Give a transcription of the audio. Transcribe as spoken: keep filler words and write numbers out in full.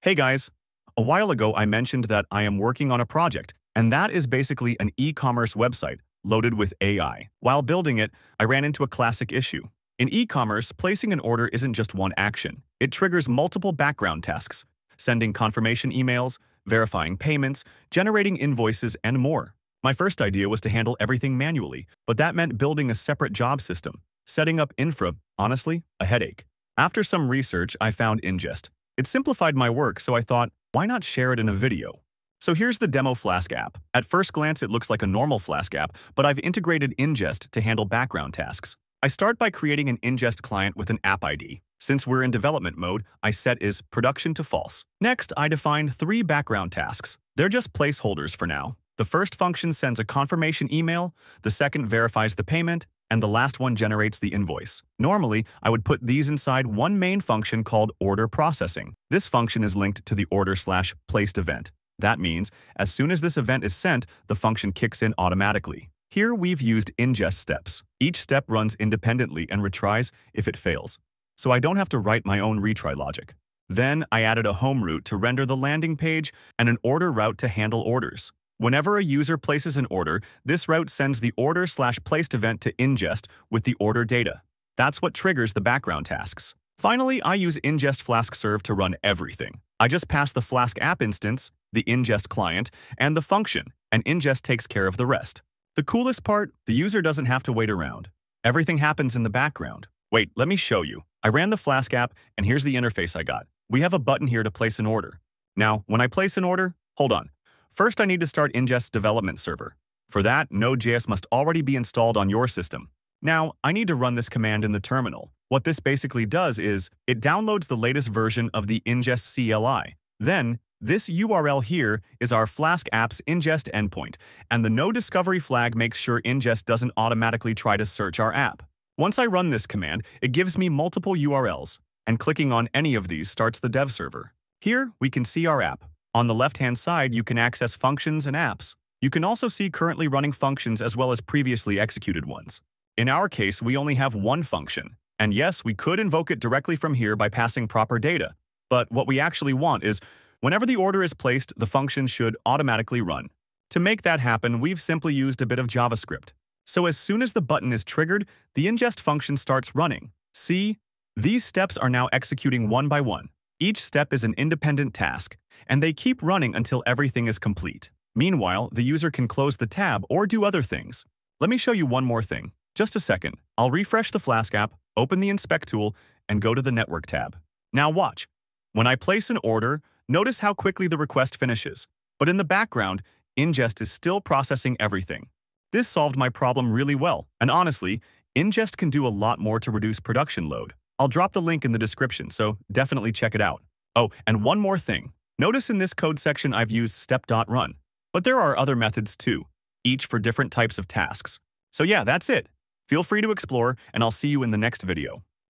Hey guys, a while ago I mentioned that I am working on a project, and that is basically an e-commerce website loaded with A I. While building it, I ran into a classic issue. In e-commerce, placing an order isn't just one action. It triggers multiple background tasks, sending confirmation emails, verifying payments, generating invoices, and more. My first idea was to handle everything manually, but that meant building a separate job system, setting up infra, honestly, a headache. After some research, I found Inngest. It simplified my work, so I thought, why not share it in a video? So here's the demo Flask app. At first glance, it looks like a normal Flask app, but I've integrated Inngest to handle background tasks. I start by creating an Inngest client with an app I D. Since we're in development mode, I set is production to false. Next, I define three background tasks. They're just placeholders for now. The first function sends a confirmation email, the second verifies the payment, and the last one generates the invoice. Normally, I would put these inside one main function called order processing. This function is linked to the order slash placed event. That means, as soon as this event is sent, the function kicks in automatically. Here we've used Inngest steps. Each step runs independently and retries if it fails, so I don't have to write my own retry logic. Then I added a home route to render the landing page and an order route to handle orders. Whenever a user places an order, this route sends the order slash placed event to Inngest with the order data. That's what triggers the background tasks. Finally, I use Inngest Flask serve to run everything. I just pass the Flask app instance, the Inngest client, and the function, and Inngest takes care of the rest. The coolest part, the user doesn't have to wait around. Everything happens in the background. Wait, let me show you. I ran the Flask app, and here's the interface I got. We have a button here to place an order. Now, when I place an order, hold on. First, I need to start Inngest development server. For that, Node dot J S must already be installed on your system. Now, I need to run this command in the terminal. What this basically does is, it downloads the latest version of the Inngest C L I. Then, this U R L here is our Flask app's Inngest endpoint, and the no discovery flag makes sure Inngest doesn't automatically try to search our app. Once I run this command, it gives me multiple U R Ls, and clicking on any of these starts the dev server. Here, we can see our app. On the left-hand side, you can access functions and apps. You can also see currently running functions as well as previously executed ones. In our case, we only have one function, and yes, we could invoke it directly from here by passing proper data, but what we actually want is, whenever the order is placed, the function should automatically run. To make that happen, we've simply used a bit of JavaScript. So as soon as the button is triggered, the Inngest function starts running. See, these steps are now executing one by one. Each step is an independent task, and they keep running until everything is complete. Meanwhile, the user can close the tab or do other things. Let me show you one more thing. Just a second. I'll refresh the Flask app, open the Inspect tool, and go to the Network tab. Now watch. When I place an order, notice how quickly the request finishes. But in the background, Inngest is still processing everything. This solved my problem really well, and honestly, Inngest can do a lot more to reduce production load. I'll drop the link in the description, so definitely check it out. Oh, and one more thing. Notice in this code section I've used step.run, but there are other methods too, each for different types of tasks. So yeah, that's it. Feel free to explore, and I'll see you in the next video.